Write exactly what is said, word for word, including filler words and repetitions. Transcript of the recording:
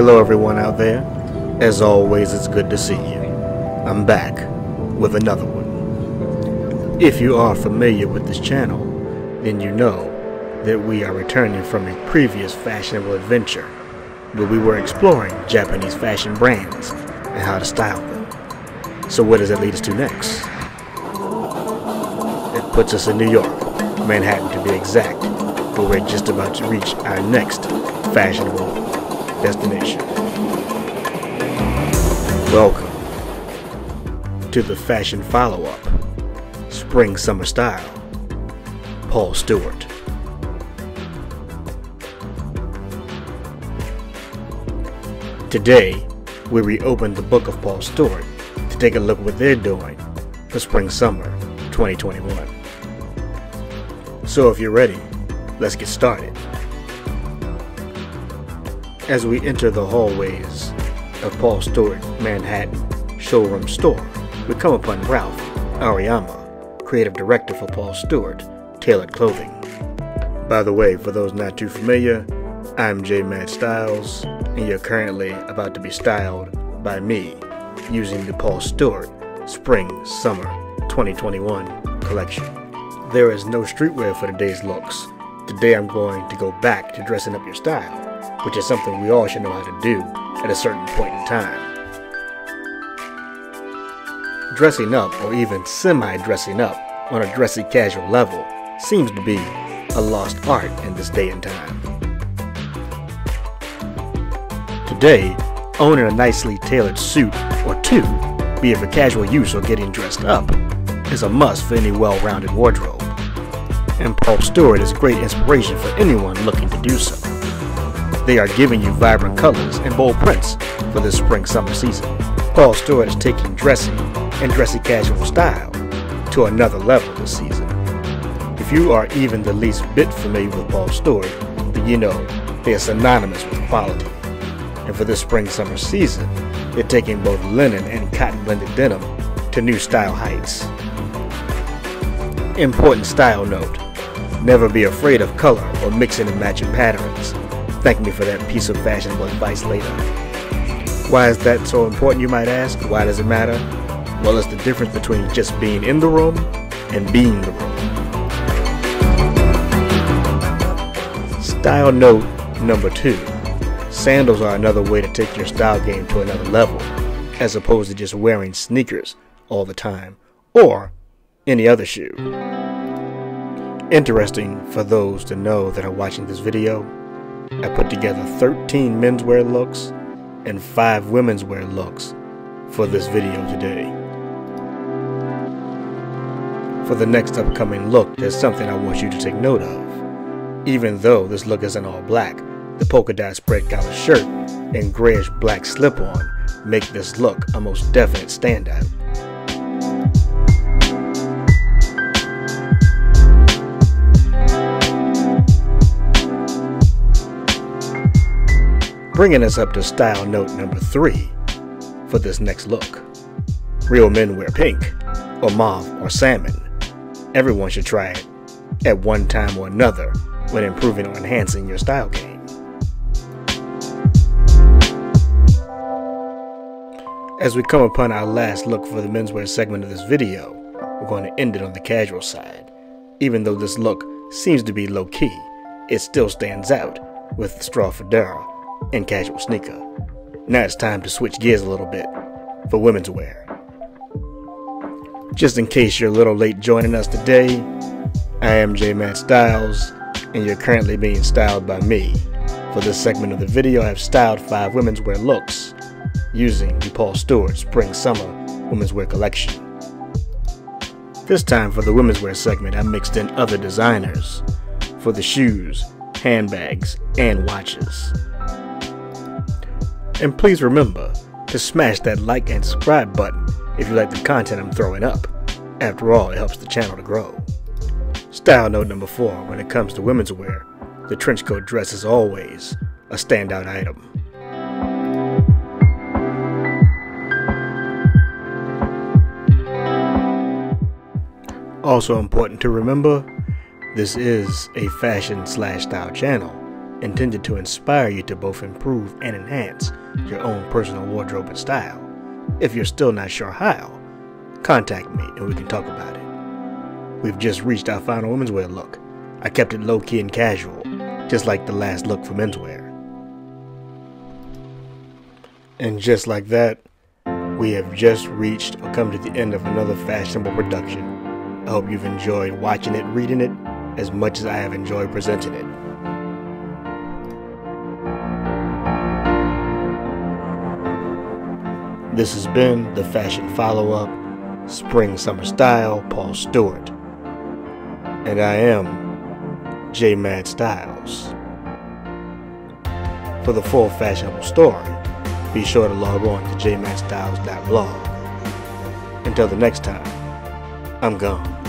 Hello everyone out there, as always it's good to see you. I'm back with another one. If you are familiar with this channel, then you know that we are returning from a previous fashionable adventure where we were exploring Japanese fashion brands and how to style them. So where does that lead us to next? It puts us in New York, Manhattan to be exact, but we're just about to reach our next fashionable destination. Welcome to the fashion follow-up, Spring Summer Style, Paul Stuart. Today, we reopen the book of Paul Stuart to take a look at what they're doing for Spring Summer twenty twenty-one. So if you're ready, let's get started. As we enter the hallways of Paul Stuart Manhattan showroom store, we come upon Ralph Ariyama, creative director for Paul Stuart Tailored Clothing. By the way, for those not too familiar, I'm JMADDD Styles, and you're currently about to be styled by me using the Paul Stuart Spring Summer twenty twenty-one collection. There is no streetwear for today's looks. Today I'm going to go back to dressing up your style, which is something we all should know how to do at a certain point in time. Dressing up, or even semi-dressing up, on a dressy casual level seems to be a lost art in this day and time. Today, owning a nicely tailored suit or two, be it for casual use or getting dressed up, is a must for any well-rounded wardrobe. And Paul Stuart is a great inspiration for anyone looking to do so. They are giving you vibrant colors and bold prints for this spring-summer season. Paul Stuart is taking dressy and dressy casual style to another level this season. If you are even the least bit familiar with Paul Stuart, then you know they are synonymous with quality. And for this spring-summer season, they're taking both linen and cotton-blended denim to new style heights. Important style note: never be afraid of color or mixing and matching patterns. Thank me for that piece of fashionable advice later. Why is that so important, you might ask? Why does it matter? Well, it's the difference between just being in the room and being the room. Style note number two. Sandals are another way to take your style game to another level, as opposed to just wearing sneakers all the time, or any other shoe. Interesting for those to know that are watching this video, I put together thirteen menswear looks and five womenswear looks for this video today. For the next upcoming look, there's something I want you to take note of. Even though this look isn't all black, the polka dot spread collar shirt and grayish black slip-on make this look a most definite standout. Bringing us up to style note number three for this next look. Real men wear pink, or mauve, or salmon. Everyone should try it at one time or another when improving or enhancing your style game. As we come upon our last look for the menswear segment of this video, we're going to end it on the casual side. Even though this look seems to be low-key, it still stands out with the straw fedora and casual sneaker. Now it's time to switch gears a little bit for women's wear. Just in case you're a little late joining us today, I am JMADDD Styles, and you're currently being styled by me. For this segment of the video, I have styled five women's wear looks using the Paul Stuart Spring Summer Women's Wear Collection. This time for the women's wear segment, I mixed in other designers for the shoes, handbags, and watches. And please remember to smash that like and subscribe button if you like the content I'm throwing up. After all, it helps the channel to grow. Style note number four, when it comes to women's wear, the trench coat dress is always a standout item. Also important to remember, this is a fashion slash style channel, intended to inspire you to both improve and enhance your own personal wardrobe and style. If you're still not sure how, contact me and we can talk about it. We've just reached our final women's wear look. I kept it low-key and casual, just like the last look for menswear. And just like that, we have just reached or come to the end of another fashionable production. I hope you've enjoyed watching it, reading it, as much as I have enjoyed presenting it. This has been the Fashion Follow-Up, Spring Summer Style, Paul Stuart. And I am J Madd Styles. For the full fashionable story, be sure to log on to j mad styles dot blog. Until the next time, I'm gone.